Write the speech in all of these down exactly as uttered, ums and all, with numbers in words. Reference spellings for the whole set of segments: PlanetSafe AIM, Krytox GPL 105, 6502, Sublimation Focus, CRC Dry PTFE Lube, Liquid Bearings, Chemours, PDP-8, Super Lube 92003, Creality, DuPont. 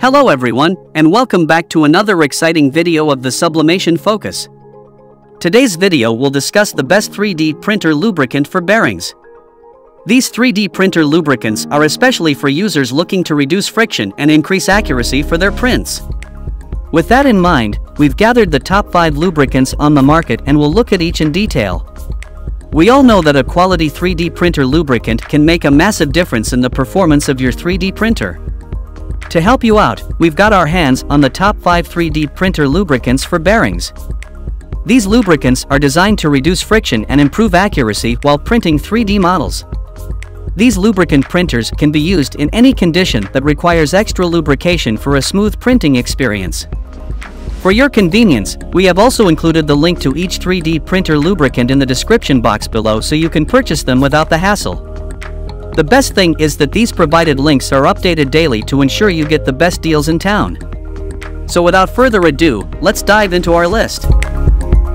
Hello everyone, and welcome back to another exciting video of the Sublimation Focus. Today's video will discuss the best three D printer lubricant for bearings. These three D printer lubricants are especially for users looking to reduce friction and increase accuracy for their prints. With that in mind, we've gathered the top five lubricants on the market and we'll look at each in detail. We all know that a quality three D printer lubricant can make a massive difference in the performance of your three D printer. To help you out, we've got our hands on the top five three D printer lubricants for bearings. These lubricants are designed to reduce friction and improve accuracy while printing three D models. These lubricant printers can be used in any condition that requires extra lubrication for a smooth printing experience. For your convenience, we have also included the link to each three D printer lubricant in the description box below so you can purchase them without the hassle. The best thing is that these provided links are updated daily to ensure you get the best deals in town. So without further ado, let's dive into our list.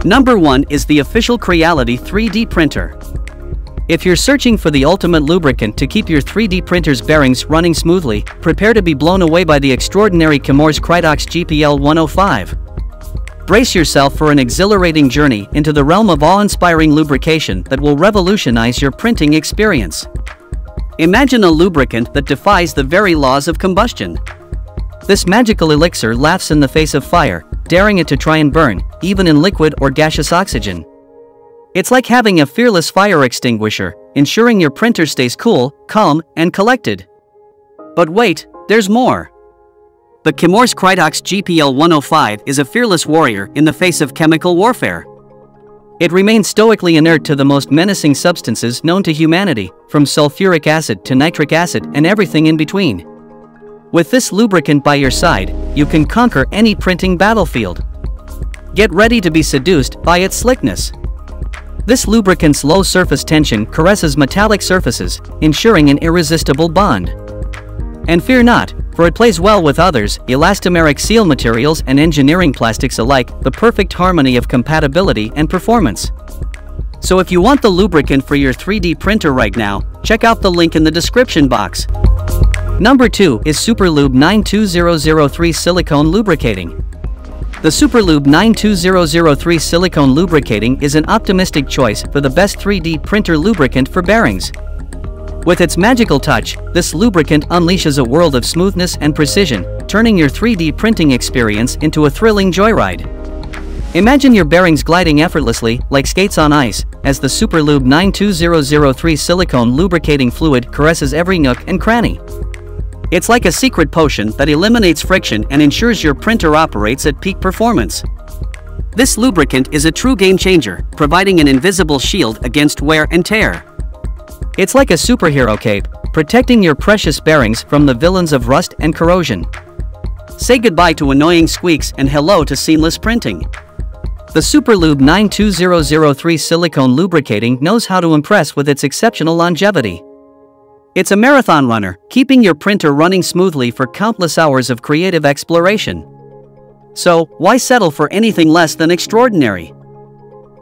Number one is the official Creality three D printer. If you're searching for the ultimate lubricant to keep your three D printer's bearings running smoothly, prepare to be blown away by the extraordinary Chemours Krytox G P L one oh five. Brace yourself for an exhilarating journey into the realm of awe-inspiring lubrication that will revolutionize your printing experience. Imagine a lubricant that defies the very laws of combustion. This magical elixir laughs in the face of fire, daring it to try and burn, even in liquid or gaseous oxygen. It's like having a fearless fire extinguisher, ensuring your printer stays cool, calm, and collected. But wait, there's more. The Chemours Krytox G P L one oh five is a fearless warrior in the face of chemical warfare. It remains stoically inert to the most menacing substances known to humanity, from sulfuric acid to nitric acid and everything in between. With this lubricant by your side, you can conquer any printing battlefield. Get ready to be seduced by its slickness. This lubricant's low surface tension caresses metallic surfaces, ensuring an irresistible bond. And fear not, for it plays well with others, elastomeric seal materials and engineering plastics alike, the perfect harmony of compatibility and performance. So if you want the lubricant for your three D printer right now, check out the link in the description box. Number two is Super Lube nine two zero zero three Silicone Lubricating. The Super Lube nine two zero zero three Silicone Lubricating is an optimistic choice for the best three D printer lubricant for bearings. With its magical touch, this lubricant unleashes a world of smoothness and precision, turning your three D printing experience into a thrilling joyride. Imagine your bearings gliding effortlessly, like skates on ice, as the Super Lube nine two zero zero three Silicone Lubricating Fluid caresses every nook and cranny. It's like a secret potion that eliminates friction and ensures your printer operates at peak performance. This lubricant is a true game-changer, providing an invisible shield against wear and tear. It's like a superhero cape, protecting your precious bearings from the villains of rust and corrosion. Say goodbye to annoying squeaks and hello to seamless printing. The Super Lube nine two zero zero three Silicone Lubricating knows how to impress with its exceptional longevity. It's a marathon runner, keeping your printer running smoothly for countless hours of creative exploration. So, why settle for anything less than extraordinary?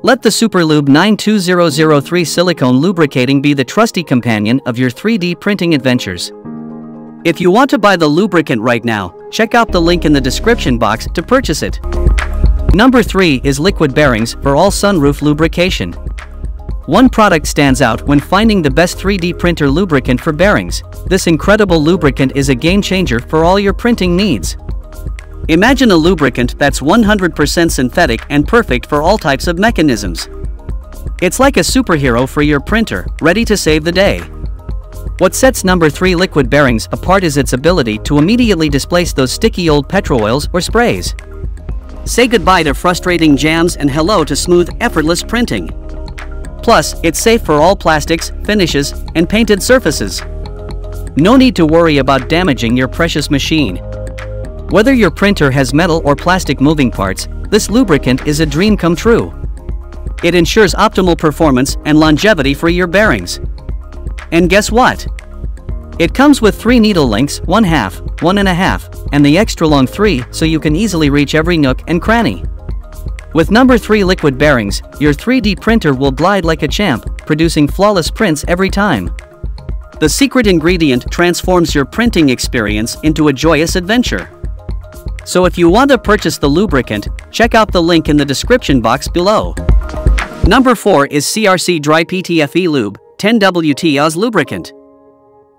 Let the Super Lube nine two zero zero three Silicone Lubricating be the trusty companion of your three D printing adventures. If you want to buy the lubricant right now, check out the link in the description box to purchase it. Number three is Liquid Bearings for all sunroof lubrication. One product stands out when finding the best three D printer lubricant for bearings. This incredible lubricant is a game-changer for all your printing needs. Imagine a lubricant that's one hundred percent synthetic and perfect for all types of mechanisms. It's like a superhero for your printer, ready to save the day. What sets number three Liquid Bearings apart is its ability to immediately displace those sticky old petrol oils or sprays. Say goodbye to frustrating jams and hello to smooth, effortless printing. Plus, it's safe for all plastics, finishes, and painted surfaces. No need to worry about damaging your precious machine. Whether your printer has metal or plastic moving parts, this lubricant is a dream come true. It ensures optimal performance and longevity for your bearings. And guess what? It comes with three needle links, one half, one and a half, and the extra long three, so you can easily reach every nook and cranny. With number three Liquid Bearings, your three D printer will glide like a champ, producing flawless prints every time. The secret ingredient transforms your printing experience into a joyous adventure. So if you want to purchase the lubricant, check out the link in the description box below. Number four is C R C Dry P T F E Lube, ten W T Oz Lubricant.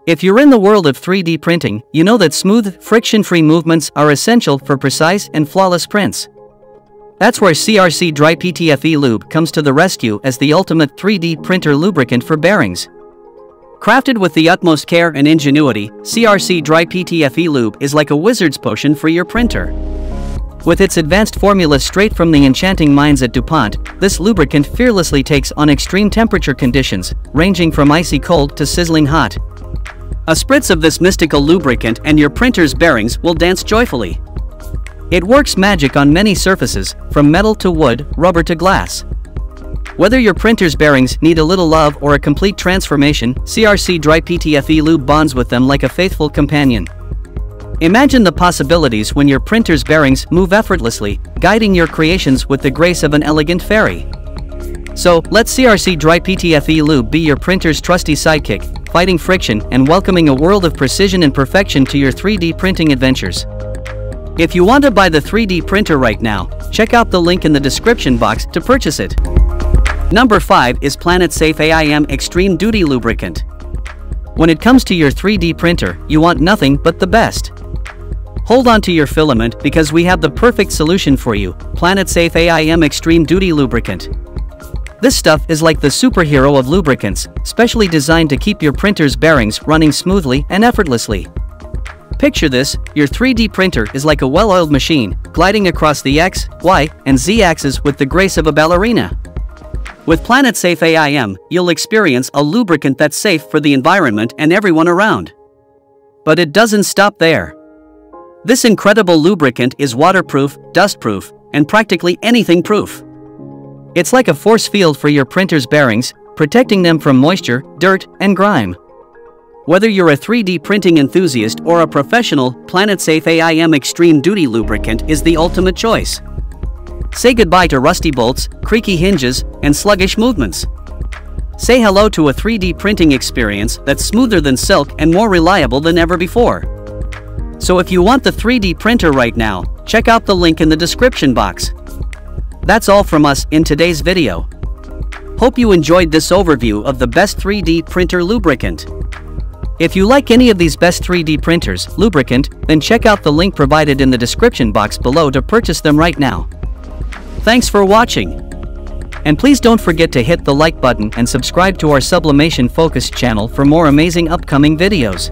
If you're in the world of three D printing, you know that smooth, friction-free movements are essential for precise and flawless prints. That's where C R C Dry P T F E Lube comes to the rescue as the ultimate three D printer lubricant for bearings. Crafted with the utmost care and ingenuity, C R C Dry P T F E Lube is like a wizard's potion for your printer. With its advanced formula straight from the enchanting minds at DuPont, this lubricant fearlessly takes on extreme temperature conditions, ranging from icy cold to sizzling hot. A spritz of this mystical lubricant and your printer's bearings will dance joyfully. It works magic on many surfaces, from metal to wood, rubber to glass. Whether your printer's bearings need a little love or a complete transformation, C R C Dry P T F E Lube bonds with them like a faithful companion. Imagine the possibilities when your printer's bearings move effortlessly, guiding your creations with the grace of an elegant fairy. So, let C R C Dry P T F E Lube be your printer's trusty sidekick, fighting friction and welcoming a world of precision and perfection to your three D printing adventures. If you want to buy the three D printer right now, check out the link in the description box to purchase it. Number five is PlanetSafe A I M Extreme Duty Lubricant. When it comes to your three D printer, you want nothing but the best. Hold on to your filament because we have the perfect solution for you, PlanetSafe A I M Extreme Duty Lubricant. This stuff is like the superhero of lubricants, specially designed to keep your printer's bearings running smoothly and effortlessly. Picture this, your three D printer is like a well-oiled machine, gliding across the X, Y, and Z axes with the grace of a ballerina. With PlanetSafe A I M, you'll experience a lubricant that's safe for the environment and everyone around. But it doesn't stop there. This incredible lubricant is waterproof, dustproof, and practically anything proof. It's like a force field for your printer's bearings, protecting them from moisture, dirt, and grime. Whether you're a three D printing enthusiast or a professional, PlanetSafe A I M Extreme Duty Lubricant is the ultimate choice. Say goodbye to rusty bolts, creaky hinges, and sluggish movements. Say hello to a three D printing experience that's smoother than silk and more reliable than ever before. So if you want the three D printer right now, check out the link in the description box. That's all from us in today's video. Hope you enjoyed this overview of the best three D printer lubricant. If you like any of these best three D printers lubricant, then check out the link provided in the description box below to purchase them right now. Thanks for watching. And please don't forget to hit the like button and subscribe to our Sublimation Focus channel for more amazing upcoming videos.